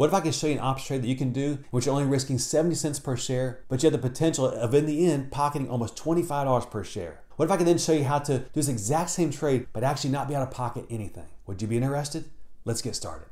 What if I could show you an option trade that you can do in which you're only risking 70 cents per share, but you have the potential of in the end pocketing almost $25 per share? What if I could then show you how to do this exact same trade, but actually not be out of pocket anything? Would you be interested? Let's get started.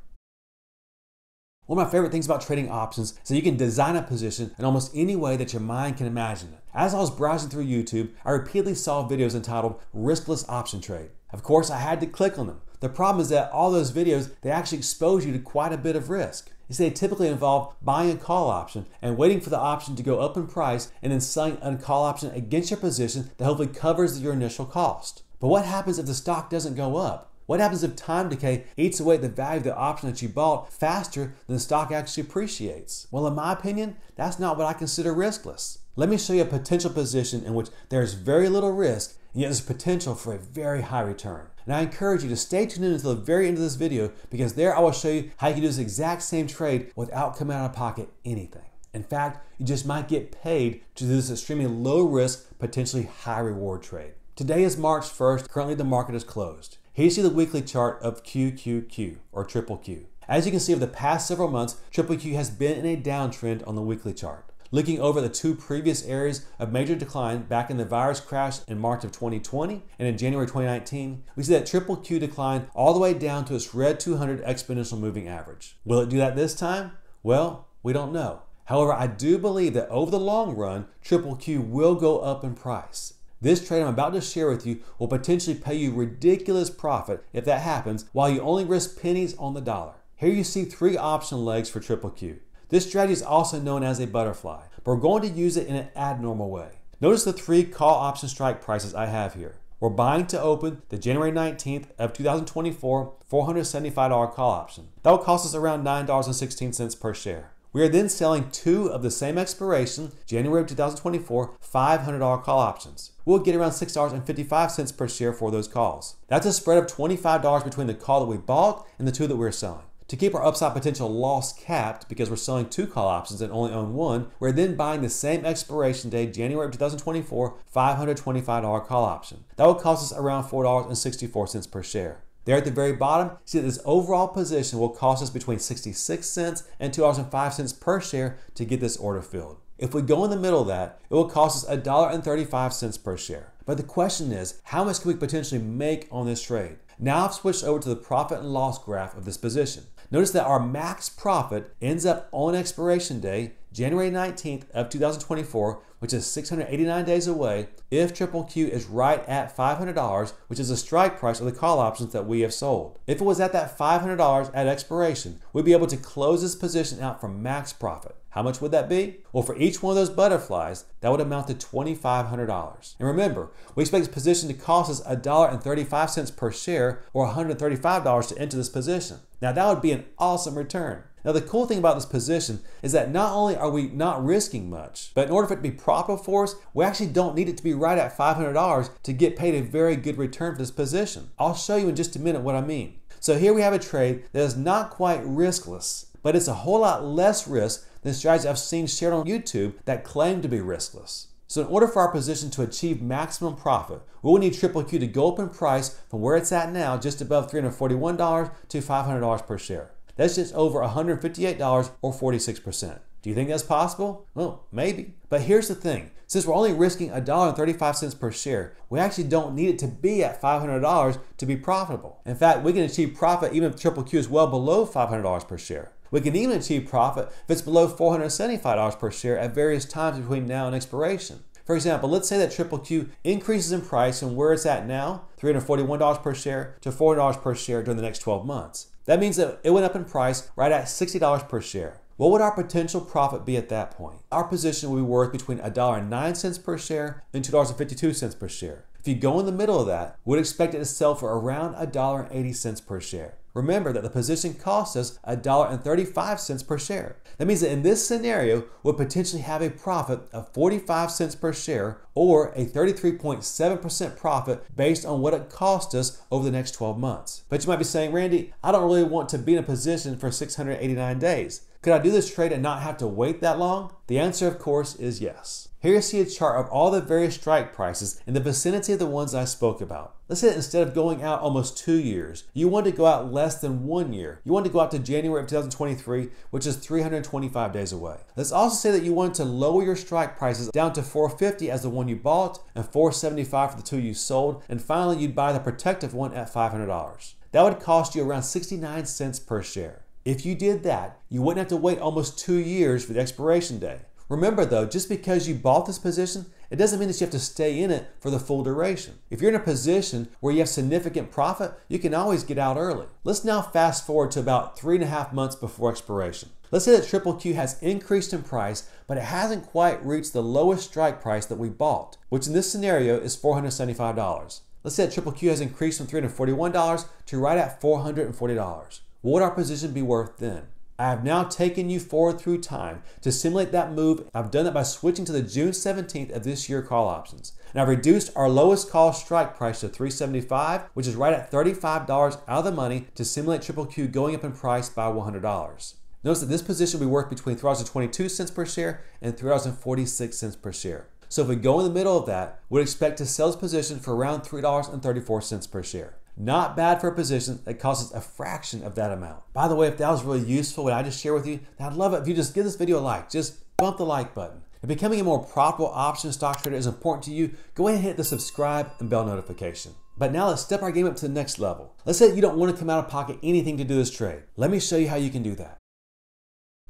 One of my favorite things about trading options is that you can design a position in almost any way that your mind can imagine it. As I was browsing through YouTube, I repeatedly saw videos entitled Riskless Option Trade. Of course, I had to click on them. The problem is that all those videos, they actually expose you to quite a bit of risk. You see, they typically involve buying a call option and waiting for the option to go up in price and then selling a call option against your position that hopefully covers your initial cost. But what happens if the stock doesn't go up? What happens if time decay eats away the value of the option that you bought faster than the stock actually appreciates? Well, in my opinion, that's not what I consider riskless. Let me show you a potential position in which there's very little risk, and yet there's potential for a very high return. And I encourage you to stay tuned in until the very end of this video, because there I will show you how you can do this exact same trade without coming out of pocket anything. In fact, you just might get paid to do this extremely low risk, potentially high reward trade. Today is March 1st. Currently the market is closed. Here you see the weekly chart of QQQ, or triple Q. As you can see, over the past several months, triple Q has been in a downtrend on the weekly chart. Looking over the two previous areas of major decline back in the virus crash in March of 2020 and in January 2019, we see that triple Q decline all the way down to its red 200 exponential moving average. Will it do that this time? Well, we don't know. However, I do believe that over the long run, triple Q will go up in price. This trade I'm about to share with you will potentially pay you ridiculous profit if that happens, while you only risk pennies on the dollar. Here you see three option legs for triple Q. This strategy is also known as a butterfly, but we're going to use it in an abnormal way. Notice the three call option strike prices I have here. We're buying to open the January 19th of 2024 $475 call option. That will cost us around $9.16 per share. We are then selling two of the same expiration, January of 2024, $500 call options. We'll get around $6.55 per share for those calls. That's a spread of $25 between the call that we bought and the two that we're selling. To keep our upside potential loss capped, because we're selling two call options and only own one, we're then buying the same expiration date, January of 2024, $525 call option. That will cost us around $4.64 per share. There at the very bottom, see that this overall position will cost us between 66 cents and $2.05 per share to get this order filled. If we go in the middle of that, it will cost us $1.35 per share. But the question is, how much can we potentially make on this trade? Now I've switched over to the profit and loss graph of this position. Notice that our max profit ends up on expiration day, January 19th of 2024, which is 689 days away, if triple Q is right at $500, which is the strike price of the call options that we have sold. If it was at that $500 at expiration, we'd be able to close this position out for max profit. How much would that be? Well, for each one of those butterflies, that would amount to $2,500. And remember, we expect this position to cost us $1.35 per share, or $135 to enter this position. Now that would be an awesome return. Now the cool thing about this position is that not only are we not risking much, but in order for it to be profitable for us, we actually don't need it to be right at $500 to get paid a very good return for this position. I'll show you in just a minute what I mean. So here we have a trade that is not quite riskless, but it's a whole lot less risk than strategies I've seen shared on YouTube that claim to be riskless. So in order for our position to achieve maximum profit, we will need triple Q to go up in price from where it's at now, just above $341, to $500 per share. That's just over $158, or 46%. Do you think that's possible? Well, maybe. But here's the thing. Since we're only risking $1.35 per share, we actually don't need it to be at $500 to be profitable. In fact, we can achieve profit even if triple Q is well below $500 per share. We can even achieve profit if it's below $475 per share at various times between now and expiration. For example, let's say that triple Q increases in price from where it's at now, $341 per share, to $400 per share during the next 12 months. That means that it went up in price right at $60 per share. What would our potential profit be at that point? Our position would be worth between $1.09 per share and $2.52 per share. If you go in the middle of that, we'd expect it to sell for around $1.80 per share. Remember that the position costs us $1.35 per share. That means that in this scenario, we'll potentially have a profit of 45 cents per share, or a 33.7% profit based on what it cost us over the next 12 months. But you might be saying, Randy, I don't really want to be in a position for 689 days. Could I do this trade and not have to wait that long? The answer, of course, is yes. Here you see a chart of all the various strike prices in the vicinity of the ones I spoke about. Let's say that instead of going out almost 2 years, you want to go out less than 1 year. You want to go out to January of 2023, which is 325 days away. Let's also say that you want to lower your strike prices down to 450 as the one you bought and 475 for the two you sold. And finally, you'd buy the protective one at $500. That would cost you around 69 cents per share. If you did that, you wouldn't have to wait almost 2 years for the expiration day. Remember though, just because you bought this position, it doesn't mean that you have to stay in it for the full duration. If you're in a position where you have significant profit, you can always get out early. Let's now fast forward to about 3.5 months before expiration. Let's say that QQQ has increased in price, but it hasn't quite reached the lowest strike price that we bought, which in this scenario is $475. Let's say that QQQ has increased from $341 to right at $440. What would our position be worth then? I have now taken you forward through time to simulate that move. I've done that by switching to the June 17th of this year call options. And I've reduced our lowest call strike price to $375, which is right at $35 out of the money to simulate QQQ going up in price by $100. Notice that this position will be worth between $3.22 per share and $3.46 per share. So if we go in the middle of that, we'd expect to sell this position for around $3.34 per share. Not bad for a position that costs us a fraction of that amount. By the way, if that was really useful, what I just shared with you, then I'd love it if you just give this video a like. Just bump the like button. If becoming a more profitable option stock trader is important to you, go ahead and hit the subscribe and bell notification. But now let's step our game up to the next level. Let's say you don't want to come out of pocket anything to do this trade. Let me show you how you can do that.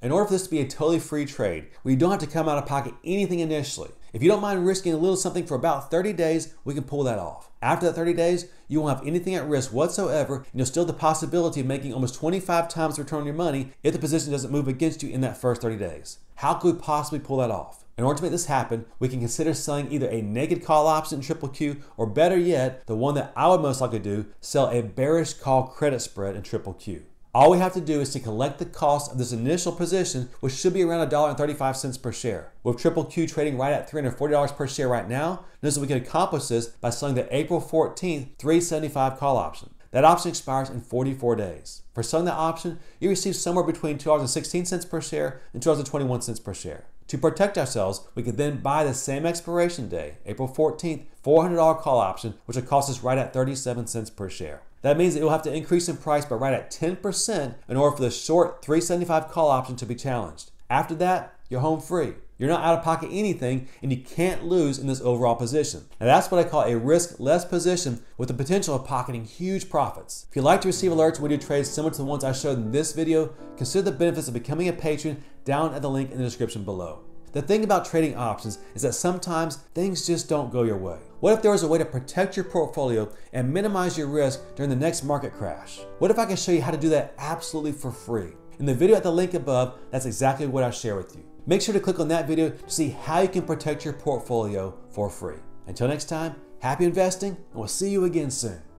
In order for this to be a totally free trade, where you don't have to come out of pocket anything initially, if you don't mind risking a little something for about 30 days, we can pull that off. After that 30 days, you won't have anything at risk whatsoever, and you'll still have the possibility of making almost 25 times the return on your money if the position doesn't move against you in that first 30 days. How could we possibly pull that off? In order to make this happen, we can consider selling either a naked call option in QQQ, or better yet, the one that I would most likely do, sell a bearish call credit spread in QQQ. All we have to do is to collect the cost of this initial position, which should be around $1.35 per share. With QQQ trading right at $340 per share right now, notice that we can accomplish this by selling the April 14th, 375 call option. That option expires in 44 days. For selling the option, you receive somewhere between $2.16 per share and $2.21 per share. To protect ourselves, we could then buy the same expiration day, April 14th, $400 call option, which would cost us right at $0.37 per share. That means that it will have to increase in price by right at 10% in order for the short 375 call option to be challenged. After that, you're home free. You're not out of pocket anything, and you can't lose in this overall position. Now that's what I call a risk-less position with the potential of pocketing huge profits. If you'd like to receive alerts when you do trades similar to the ones I showed in this video, consider the benefits of becoming a patron down at the link in the description below. The thing about trading options is that sometimes things just don't go your way. What if there was a way to protect your portfolio and minimize your risk during the next market crash? What if I can show you how to do that absolutely for free? In the video at the link above, that's exactly what I share with you. Make sure to click on that video to see how you can protect your portfolio for free. Until next time, happy investing, and we'll see you again soon.